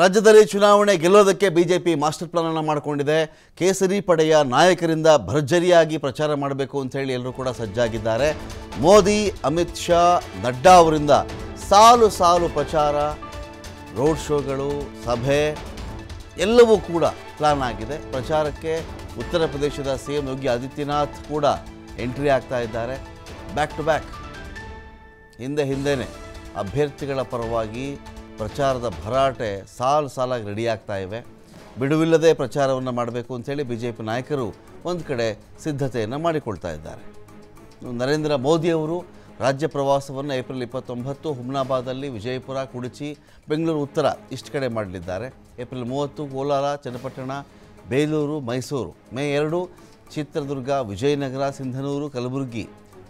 ರಾಜ್ಯದಲ್ಲಿ ಚುನಾವಣೆ ಗೆಲ್ಲೋದಕ್ಕೆ BJP master plan ಅನ್ನು ಮಾಡಿಕೊಂಡಿದೆ. ಕೇಸರಿ ಪಡೆಯ ನಾಯಕರಿಂದ ಭರ್ಜರಿಯಾಗಿ ಪ್ರಚಾರ ಮಾಡಬೇಕು ಅಂತ ಹೇಳಿ ಎಲ್ಲರೂ ಕೂಡ ಸಜ್ಜಾಗಿದ್ದಾರೆ. ಮೋದಿ, ಅಮಿತ್ ಶಾ, ನಡ್ಡಾ ಅವರಿಂದ ಸಾಲು ಸಾಲು ಪ್ರಚಾರ, ರೋಡ್ ಶೋಗಳು, ಸಭೆ ಎಲ್ಲವೂ ಕೂಡ ಪ್ಲಾನ್ ಆಗಿದೆ. ಪ್ರಚಾರಕ್ಕೆ ಉತ್ತರ ಪ್ರದೇಶದ ಸಿಎಂ ಯೋಗಿ ಆದಿತ್ಯನಾಥ್ ಕೂಡ ಎಂಟ್ರಿ ಆಗ್ತಾ ಇದ್ದಾರೆ. ಬ್ಯಾಕ್ ಟು ಬ್ಯಾಕ್ ಹಿಂದೆ ಅಭ್ಯರ್ಥಿಗಳ ಪರವಾಗಿ ಪ್ರಚಾರದ ಭರಾಟೆ ಸಾಲು ಸಾಲಾಗಿ ರೆಡಿ ಆಗ್ತಾ ಇವೆ. ಬಿಡುವಿಲ್ಲದೆ ಪ್ರಚಾರವನ್ನು ಮಾಡಬೇಕು ಅಂತೇಳಿ ಬಿಜೆಪಿ ನಾಯಕರು ಒಂದು ಕಡೆ ಸಿದ್ಧತೆಯನ್ನು ಮಾಡಿಕೊಳ್ತಾ ಇದ್ದಾರೆ. ನರೇಂದ್ರ ಮೋದಿಯವರು ರಾಜ್ಯ ಪ್ರವಾಸವನ್ನು ಏಪ್ರಿಲ್ 29 ಹುಮ್ನಾಬಾದಲ್ಲಿ, ವಿಜಯಪುರ, ಕುಡಚಿ, ಬೆಂಗಳೂರು ಉತ್ತರ ಇಷ್ಟು ಕಡೆ ಮಾಡಲಿದ್ದಾರೆ. April 30 Kolar, Channapatna, Belur, Mysuru. May 2 Chitradurga, Vijayanagara, Sindhanur, Kalaburagi.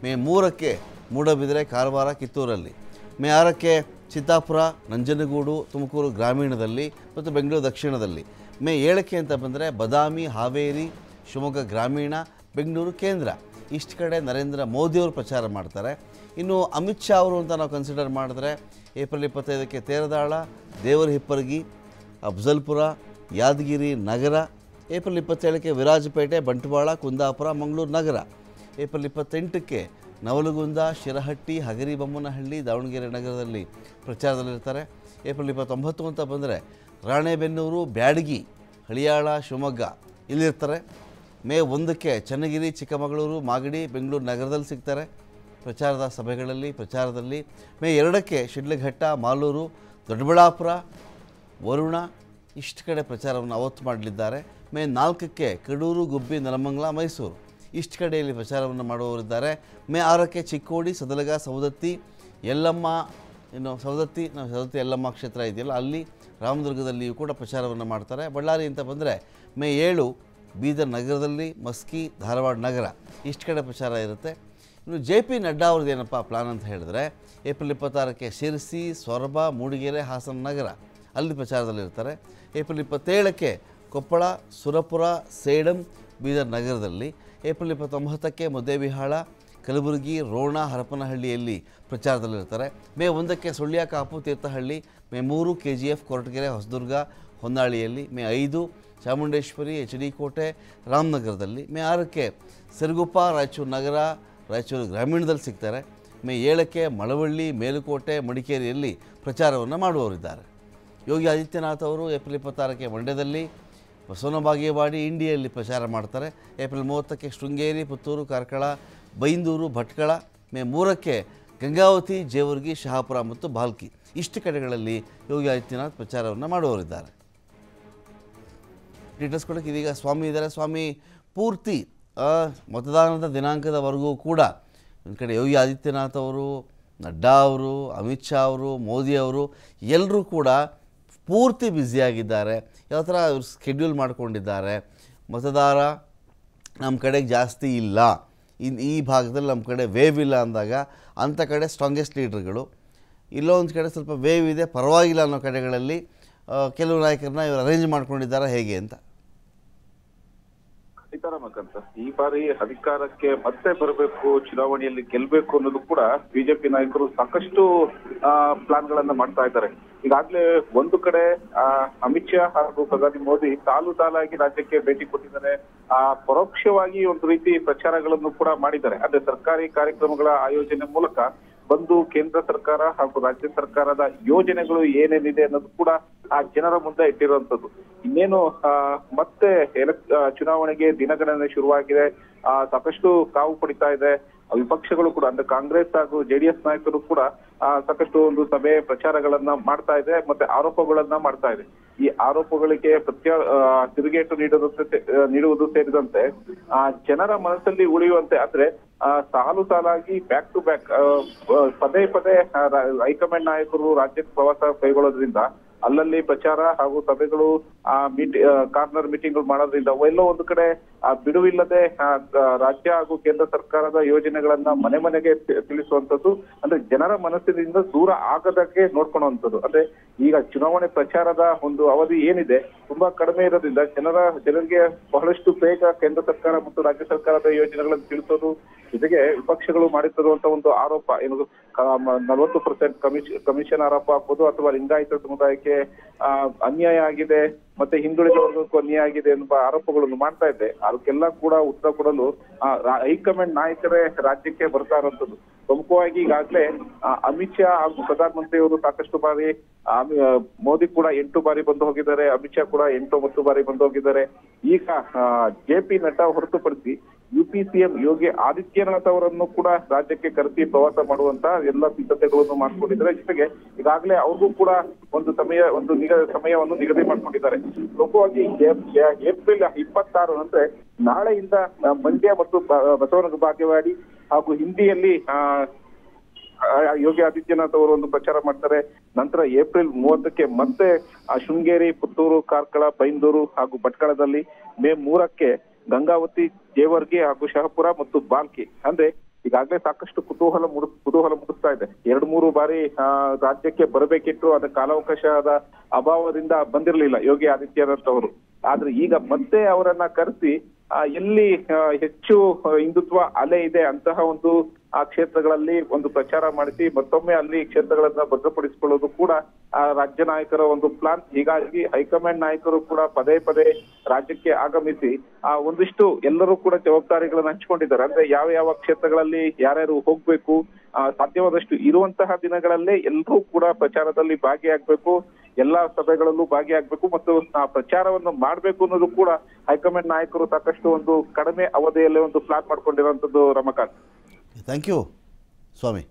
May 3 Moodbidri, Karwar, ಕಿತ್ತೂರಲ್ಲಿ. ಮೇ 6 ಚಿತ್ತಾಪುರ, ನಂಜನಗೂಡು, ತುಮಕೂರು ಗ್ರಾಮೀಣದಲ್ಲಿ ಮತ್ತು ಬೆಂಗಳೂರು ದಕ್ಷಿಣದಲ್ಲಿ. ಮೇ 7 ಅಂತ ಬಂದರೆ ಬದಾಮಿ, ಹಾವೇರಿ, ಶಿವಮೊಗ್ಗ ಗ್ರಾಮೀಣ, ಬೆಂಗಳೂರು ಕೇಂದ್ರ ಇಷ್ಟು ಕಡೆ ನರೇಂದ್ರ ಮೋದಿಯವರು ಪ್ರಚಾರ ಮಾಡ್ತಾರೆ. ಇನ್ನು ಅಮಿತ್ ಶಾ ಅವರು ಅಂತ ನಾವು ಕನ್ಸಿಡರ್ ಮಾಡಿದ್ರೆ ಏಪ್ರಿಲ್ 25 ತೇರದಾಳ, ದೇವರ ಹಿಪ್ಪರಗಿ, ಅಫ್ಜಲ್ಪುರ, ಯಾದಗಿರಿ ನಗರ. ಏಪ್ರಿಲ್ 27 ವಿರಾಜಪೇಟೆ, ಬಂಟ್ವಾಳ, ಕುಂದಾಪುರ, ಮಂಗಳೂರು ನಗರ. ಏಪ್ರಿಲ್ 28 ನವಲಗುಂದ, ಶಿರಹಟ್ಟಿ, ಹಗರಿಬೊಮ್ಮನಹಳ್ಳಿ, ದಾವಣಗೆರೆ ನಗರದಲ್ಲಿ ಪ್ರಚಾರದಲ್ಲಿರ್ತಾರೆ. ಏಪ್ರಿಲ್ 29 ಅಂತ ಬಂದರೆ ರಾಣೆಬೆನ್ನೂರು, ಬ್ಯಾಡಗಿ, ಹಳಿಯಾಳ, ಶಿವಮೊಗ್ಗ ಇಲ್ಲಿರ್ತಾರೆ. ಮೇ 1 ಚನ್ನಗಿರಿ, ಚಿಕ್ಕಮಗಳೂರು, ಮಾಗಡಿ, ಬೆಂಗಳೂರು ನಗರದಲ್ಲಿ ಸಿಗ್ತಾರೆ ಪ್ರಚಾರದ ಸಭೆಗಳಲ್ಲಿ, ಪ್ರಚಾರದಲ್ಲಿ. ಮೇ 2 ಶಿಡ್ಲಘಟ್ಟ, ಮಾಲೂರು, ದೊಡ್ಡಬಳ್ಳಾಪುರ, ವರುಣ ಇಷ್ಟು ಕಡೆ ಪ್ರಚಾರವನ್ನು ಅವತ್ತು ಮಾಡಲಿದ್ದಾರೆ. ಮೇ 4 ಕಡೂರು, ಗುಬ್ಬಿ, ನೆಲಮಂಗಲ, ಮೈಸೂರು ಇಷ್ಟು ಕಡೆಯಲ್ಲಿ ಪ್ರಚಾರವನ್ನು ಮಾಡುವವರಿದ್ದಾರೆ. ಮೇ 6 ಚಿಕ್ಕೋಡಿ, ಸದಲಗ, ಸವದತ್ತಿ, ಯಲ್ಲಮ್ಮ, ಇನ್ನು ಸವದತ್ತಿ ಯಲ್ಲಮ್ಮ ಕ್ಷೇತ್ರ ಇದೆಯಲ್ಲ ಅಲ್ಲಿ, ರಾಮದುರ್ಗದಲ್ಲಿಯೂ ಕೂಡ ಪ್ರಚಾರವನ್ನು ಮಾಡ್ತಾರೆ. ಬಳ್ಳಾರಿ ಅಂತ ಬಂದರೆ ಮೇ 7 ಬೀದರ್ ನಗರದಲ್ಲಿ, ಮಸ್ಕಿ, ಧಾರವಾಡ ನಗರ ಇಷ್ಟು ಕಡೆ ಪ್ರಚಾರ ಇರುತ್ತೆ. ಇನ್ನು JP ನಡ್ಡಾ ಅವ್ರದ್ದು ಏನಪ್ಪ ಪ್ಲಾನ್ ಅಂತ ಹೇಳಿದ್ರೆ ಏಪ್ರಿಲ್ 26 ಶಿರಸಿ, ಸೊರಬ, ಮೂಡಿಗೆರೆ, ಹಾಸನ ನಗರ ಅಲ್ಲಿ ಪ್ರಚಾರದಲ್ಲಿರ್ತಾರೆ. ಏಪ್ರಿಲ್ 27 ಕೊಪ್ಪಳ, ಸುರಪುರ, ಸೇಡಂ, ಬೀದರ್ ನಗರದಲ್ಲಿ. ಏಪ್ರಿಲ್ 29 ಮುದ್ದೇಬಿಹಾಳ, ಕಲಬುರಗಿ, ರೋಣ, ಹರಪನಹಳ್ಳಿಯಲ್ಲಿ ಪ್ರಚಾರದಲ್ಲಿರ್ತಾರೆ. May 1 Sullia, Kapu, Thirthahalli. May 3 KGF, Koratagere, Hosadurga, ಹೊನ್ನಾಳಿಯಲ್ಲಿ. ಮೇ 5 ಚಾಮುಂಡೇಶ್ವರಿ, HD ಕೋಟೆ, ರಾಮನಗರದಲ್ಲಿ. ಮೇ 6 ಸಿರುಗುಪ್ಪ, ರಾಯಚೂರು ನಗರ, ರಾಯಚೂರು ಗ್ರಾಮೀಣದಲ್ಲಿ ಸಿಗ್ತಾರೆ. ಮೇ 7 ಮಳವಳ್ಳಿ, ಮೇಲುಕೋಟೆ, ಮಡಿಕೇರಿಯಲ್ಲಿ ಪ್ರಚಾರವನ್ನು ಮಾಡುವವರಿದ್ದಾರೆ. ಯೋಗಿ ಆದಿತ್ಯನಾಥ್ ಅವರು ಏಪ್ರಿಲ್ 26 ಮಂಡ್ಯದಲ್ಲಿ, ಬಸವನ ಬಾಗೇವಾಡಿ, ಇಂಡಿಯಲ್ಲಿ ಪ್ರಚಾರ ಮಾಡ್ತಾರೆ. ಏಪ್ರಿಲ್ 30 ಶೃಂಗೇರಿ, ಪುತ್ತೂರು, ಕಾರ್ಕಳ, ಬೈಂದೂರು, ಭಟ್ಕಳ. ಮೇ 3 ಗಂಗಾವತಿ, ಜೇವರ್ಗಿ, ಶಹಾಪುರ ಮತ್ತು ಭಾಲ್ಕಿ ಇಷ್ಟು ಕಡೆಗಳಲ್ಲಿ ಯೋಗಿ ಆದಿತ್ಯನಾಥ್ ಪ್ರಚಾರವನ್ನು ಮಾಡುವವರಿದ್ದಾರೆ. ಡೀಟೇಲ್ಸ್ ಕೊಡೋಕ್ಕೆ ಇದೀಗ ಸ್ವಾಮಿ ಇದ್ದಾರೆ. ಸ್ವಾಮಿ, ಪೂರ್ತಿ ಮತದಾನದ ದಿನಾಂಕದವರೆಗೂ ಕೂಡ ಒಂದು ಕಡೆ ಯೋಗಿ ಆದಿತ್ಯನಾಥ್ ಅವರು, ನಡ್ಡಾ ಅವರು, ಅಮಿತ್ ಶಾ ಅವರು, ಮೋದಿ ಅವರು ಎಲ್ಲರೂ ಕೂಡ ಪೂರ್ತಿ ಬ್ಯುಸಿಯಾಗಿದ್ದಾರೆ. ಯಾವ ಥರ ಇವರು ಸ್ಕೆಡ್ಯೂಲ್ ಮಾಡ್ಕೊಂಡಿದ್ದಾರೆ? ಮತದಾರ ನಮ್ಮ ಕಡೆಗೆ ಜಾಸ್ತಿ ಇಲ್ಲ, ಇನ್ನು ಈ ಭಾಗದಲ್ಲಿ ನಮ್ಮ ಕಡೆ ವೇವ್ ಇಲ್ಲ ಅಂದಾಗ ಅಂಥ ಕಡೆ ಸ್ಟ್ರಾಂಗೆಸ್ಟ್ ಲೀಡರ್ಗಳು, ಇಲ್ಲೊಂದು ಕಡೆ ಸ್ವಲ್ಪ ವೇವ್ ಇದೆ ಪರವಾಗಿಲ್ಲ ಅನ್ನೋ ಕಡೆಗಳಲ್ಲಿ ಕೆಲವು ನಾಯಕರನ್ನ ಇವರು ಅರೇಂಜ್ ಮಾಡ್ಕೊಂಡಿದ್ದಾರೆ ಹೇಗೆ ಅಂತ? ಈ ಬಾರಿ ಅಧಿಕಾರಕ್ಕೆ ಮತ್ತೆ ಬರಬೇಕು, ಚುನಾವಣೆಯಲ್ಲಿ ಗೆಲ್ಬೇಕು ಅನ್ನೋದು ಕೂಡ ಬಿಜೆಪಿ ನಾಯಕರು ಸಾಕಷ್ಟು ಪ್ಲಾನ್ಗಳನ್ನ ಮಾಡ್ತಾ ಇದ್ದಾರೆ. ಈಗಾಗಲೇ ಒಂದು ಕಡೆ ಅಮಿತ್ ಶಾ ಹಾಗೂ ಪ್ರಧಾನಿ ಮೋದಿ ಸಾಲು ಸಾಲಾಗಿ ರಾಜ್ಯಕ್ಕೆ ಭೇಟಿ ಕೊಟ್ಟಿದ್ದಾರೆ. ಪರೋಕ್ಷವಾಗಿ ಒಂದು ರೀತಿ ಪ್ರಚಾರಗಳನ್ನು ಕೂಡ ಮಾಡಿದ್ದಾರೆ. ಅಂದ್ರೆ ಸರ್ಕಾರಿ ಕಾರ್ಯಕ್ರಮಗಳ ಆಯೋಜನೆ ಮೂಲಕ ಬಂದು ಕೇಂದ್ರ ಸರ್ಕಾರ ಹಾಗೂ ರಾಜ್ಯ ಸರ್ಕಾರದ ಯೋಜನೆಗಳು ಏನೇನಿದೆ ಅನ್ನೋದು ಕೂಡ ಆ ಜನರ ಮುಂದೆ ಇಟ್ಟಿರುವಂತದ್ದು. ಇನ್ನೇನು ಮತ್ತೆ ಚುನಾವಣೆಗೆ ದಿನಗಣನೆ ಶುರುವಾಗಿದೆ. ಸಾಕಷ್ಟು ಕಾವು ಪಡಿತಾ ಇದೆ. ವಿಪಕ್ಷಗಳು ಕೂಡ ಅಂದ್ರೆ ಕಾಂಗ್ರೆಸ್ ಹಾಗೂ JDS ನಾಯಕರು ಕೂಡ ಸಾಕಷ್ಟು ಒಂದು ಸಭೆ ಪ್ರಚಾರಗಳನ್ನ ಮಾಡ್ತಾ ಇದೆ, ಮತ್ತೆ ಆರೋಪಗಳನ್ನ ಮಾಡ್ತಾ ಇದೆ. ಈ ಆರೋಪಗಳಿಗೆ ತಿರುಗೇಟು ನೀಡುವುದು ಸೇರಿದಂತೆ ಜನರ ಮನಸ್ಸಲ್ಲಿ ಉಳಿಯುವಂತೆ ಅಂದ್ರೆ ಸಾಲು ಸಾಲಾಗಿ ಬ್ಯಾಕ್ ಟು ಬ್ಯಾಕ್ ಪದೇ ಪದೇ ಹೈಕಮಾಂಡ್ ನಾಯಕರು ರಾಜ್ಯಕ್ಕೆ ಪ್ರವಾಸ ಕೈಗೊಳ್ಳೋದ್ರಿಂದ ಅಲ್ಲಲ್ಲಿ ಪ್ರಚಾರ ಹಾಗೂ ಸಭೆಗಳು, ಕಾರ್ನರ್ ಮೀಟಿಂಗ್ಗಳು ಮಾಡೋದ್ರಿಂದ ಎಲ್ಲೋ ಒಂದು ಕಡೆ ಬಿಡುವಿಲ್ಲದೆ ರಾಜ್ಯ ಹಾಗೂ ಕೇಂದ್ರ ಸರ್ಕಾರದ ಯೋಜನೆಗಳನ್ನ ಮನೆ ಮನೆಗೆ ತಿಳಿಸುವಂತದ್ದು, ಅಂದ್ರೆ ಜನರ ಮನಸ್ಸಿನಿಂದ ದೂರ ಆಗದಕ್ಕೆ ನೋಡ್ಕೊಳ್ಳುವಂಥದ್ದು. ಅಂದ್ರೆ ಈಗ ಚುನಾವಣೆ ಪ್ರಚಾರದ ಒಂದು ಅವಧಿ ಏನಿದೆ ತುಂಬಾ ಕಡಿಮೆ ಇರೋದ್ರಿಂದ ಜನರಿಗೆ ಬಹಳಷ್ಟು ಬೇಗ ಕೇಂದ್ರ ಸರ್ಕಾರ ಮತ್ತು ರಾಜ್ಯ ಸರ್ಕಾರದ ಯೋಜನೆಗಳನ್ನು ತಿಳಿಸೋದು, ಜೊತೆಗೆ ವಿಪಕ್ಷಗಳು ಮಾಡುತ್ತಿರುವಂತ ಒಂದು ಆರೋಪ ಏನು 40% ಕಮಿಷನ್ ಆರೋಪ ಆಗ್ಬೋದು ಅಥವಾ ಲಿಂಗಾಯತ ಸಮುದಾಯಕ್ಕೆ ಅನ್ಯಾಯ ಆಗಿದೆ ಮತ್ತೆ ಹಿಂದುಳಿದ ವರ್ಗಕ್ಕೂ ಅನ್ಯಾಯ ಆಗಿದೆ ಎಂಬ ಆರೋಪಗಳನ್ನು ಮಾಡ್ತಾ ಇದ್ದೆ. ಅದಕ್ಕೆಲ್ಲ ಕೂಡ ಉತ್ತರ ಕೊಡಲು ಹೈಕಮಾಂಡ್ ನಾಯಕರೇ ರಾಜ್ಯಕ್ಕೆ ಬರ್ತಾ ಇರುವಂತದ್ದು. ಪ್ರಮುಖವಾಗಿ ಈಗಾಗಲೇ ಅಮಿತ್ ಶಾ ಹಾಗೂ ಪ್ರಧಾನಮಂತ್ರಿಯವರು ಸಾಕಷ್ಟು ಬಾರಿ, ಮೋದಿ ಕೂಡ 8 ಬಾರಿ ಬಂದು ಹೋಗಿದ್ದಾರೆ, ಅಮಿತ್ ಶಾ ಕೂಡ 8-9 ಬಾರಿ ಬಂದು ಹೋಗಿದ್ದಾರೆ. ಈಗ JP ನಡ್ಡಾ ಹೊರತುಪಡಿಸಿ UP CM ಯೋಗಿ ಆದಿತ್ಯನಾಥ್ ಅವರನ್ನು ಕೂಡ ರಾಜ್ಯಕ್ಕೆ ಕರೆಸಿ ಪ್ರವಾಸ ಮಾಡುವಂತ ಎಲ್ಲ ಸಿದ್ಧತೆಗಳನ್ನು ಮಾಡ್ಕೊಂಡಿದ್ದಾರೆ. ಜೊತೆಗೆ ಈಗಾಗಲೇ ಅವ್ರಿಗೂ ಕೂಡ ಒಂದು ಸಮಯವನ್ನು ನಿಗದಿ ಮಾಡ್ಕೊಂಡಿದ್ದಾರೆ. ಪ್ರಮುಖವಾಗಿ ಏಪ್ರಿಲ್ 26 ಅಂದ್ರೆ ನಾಳೆಯಿಂದ ಮಂಡ್ಯ ಮತ್ತು ಬಸವನಗುಡಿ ಬಾಗೇವಾಡಿ ಹಾಗೂ ಹಿಂದಿಯಲ್ಲಿ ಯೋಗಿ ಆದಿತ್ಯನಾಥ್ ಅವರು ಒಂದು ಪ್ರಚಾರ ಮಾಡ್ತಾರೆ. ನಂತರ ಏಪ್ರಿಲ್ 30ಕ್ಕೆ ಮತ್ತೆ ಶೃಂಗೇರಿ, ಪುತ್ತೂರು, ಕಾರ್ಕಳ, ಬೈಂದೂರು ಹಾಗೂ ಭಟ್ಕಳದಲ್ಲಿ, ಮೇ 3ಕ್ಕೆ ಗಂಗಾವತಿ, ಜೇವರ್ಗಿ ಹಾಗೂ ಶಹಪುರ ಮತ್ತು ಬಾಲ್ಕಿ. ಅಂದ್ರೆ ಈಗಾಗಲೇ ಸಾಕಷ್ಟು ಕುತೂಹಲ ಮೂಡಿಸ್ತಾ ಇದೆ. 2-3 ಬಾರಿ ರಾಜ್ಯಕ್ಕೆ ಬರಬೇಕಿತ್ತು, ಅದ ಕಾಲಾವಕಾಶದ ಅಭಾವದಿಂದ ಬಂದಿರಲಿಲ್ಲ ಯೋಗಿ ಆದಿತ್ಯನಾಥ್ ಅವರು. ಆದ್ರೆ ಈಗ ಮತ್ತೆ ಅವರನ್ನ ಕರೆಸಿ ಎಲ್ಲಿ ಹೆಚ್ಚು ಹಿಂದುತ್ವ ಅಲೆ ಇದೆ ಅಂತಹ ಒಂದು ಆ ಕ್ಷೇತ್ರಗಳಲ್ಲಿ ಒಂದು ಪ್ರಚಾರ ಮಾಡಿಸಿ ಮತ್ತೊಮ್ಮೆ ಅಲ್ಲಿ ಕ್ಷೇತ್ರಗಳನ್ನ ಭದ್ರಪಡಿಸಿಕೊಳ್ಳೋದು ಕೂಡ ರಾಜ್ಯ ನಾಯಕರ ಒಂದು ಪ್ಲಾನ್. ಹೀಗಾಗಿ ಹೈಕಮಾಂಡ್ ನಾಯಕರು ಕೂಡ ಪದೇ ಪದೇ ರಾಜ್ಯಕ್ಕೆ ಆಗಮಿಸಿ ಒಂದಿಷ್ಟು ಎಲ್ಲರೂ ಕೂಡ ಜವಾಬ್ದಾರಿಗಳನ್ನ ಹಂಚಿಕೊಂಡಿದ್ದಾರೆ. ಅಂದ್ರೆ ಯಾವ ಯಾವ ಕ್ಷೇತ್ರಗಳಲ್ಲಿ ಯಾರ್ಯಾರು ಹೋಗ್ಬೇಕು, ಸಾಧ್ಯವಾದಷ್ಟು ಇರುವಂತಹ ದಿನಗಳಲ್ಲೇ ಎಲ್ಲರೂ ಕೂಡ ಪ್ರಚಾರದಲ್ಲಿ ಭಾಗಿಯಾಗಬೇಕು, ಎಲ್ಲಾ ಸಭೆಗಳಲ್ಲೂ ಭಾಗಿಯಾಗಬೇಕು ಮತ್ತು ಪ್ರಚಾರವನ್ನು ಮಾಡಬೇಕು ಅನ್ನೋದು ಕೂಡ ಹೈಕಮಾಂಡ್ ನಾಯಕರು ಸಾಕಷ್ಟು ಒಂದು ಕಡಿಮೆ ಅವಧಿಯಲ್ಲೇ ಒಂದು ಪ್ಲಾನ್ ಮಾಡ್ಕೊಂಡಿರುವಂತದ್ದು. Ramakant, thank you Swami.